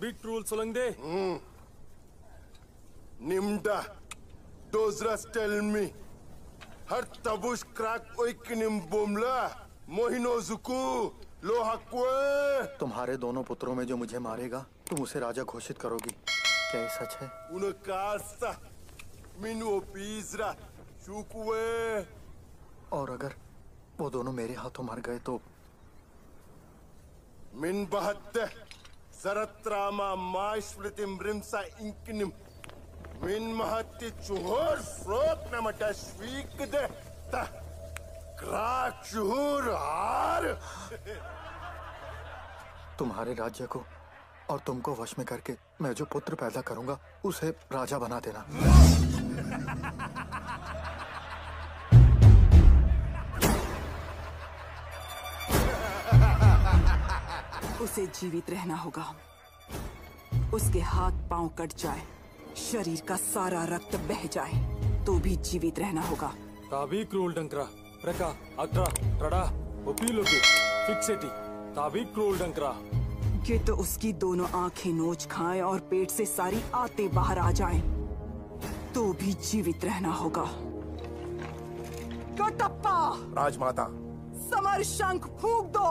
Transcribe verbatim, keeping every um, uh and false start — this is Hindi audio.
बिट रूल सोलंगदे निम्डा डोजरास टेल मी हर तबुश क्रैक ओइक निम बोमला मोहिनो जुकू लोहाकुए। तुम्हारे दोनों पुत्रों में जो मुझे मारेगा तुम उसे राजा घोषित करोगी, क्या ये सच है? उनकास्ता मिनो पीजरा चुकुए। और अगर वो दोनों मेरे हाथों मर गए तो मिन बहत्ते सरत्रामा माइस्मृतिम रिमसा इंकनिम मिन महत्ति चुहर फ्रोक नमटा श्वीक दे ता क्राक चुहर हार। तुम्हारे राज्य को और तुमको वश में करके मैं जो पुत्र पैदा करूंगा उसे राजा बना देना। उसे जीवित रहना होगा, उसके हाथ पांव कट जाए, शरीर का सारा रक्त बह जाए तो भी जीवित रहना होगा। Tawi cruel डंकरा रका अत्रा ट्रडा उपीलोगी फिक्सेटी Tawi cruel डंकरा। ये तो उसकी दोनों आंखें नोच खाएं और पेट से सारी आते बाहर आ जाएं तो भी जीवित रहना होगा। कटप्पा राजमाता समर शंख फूंक दो।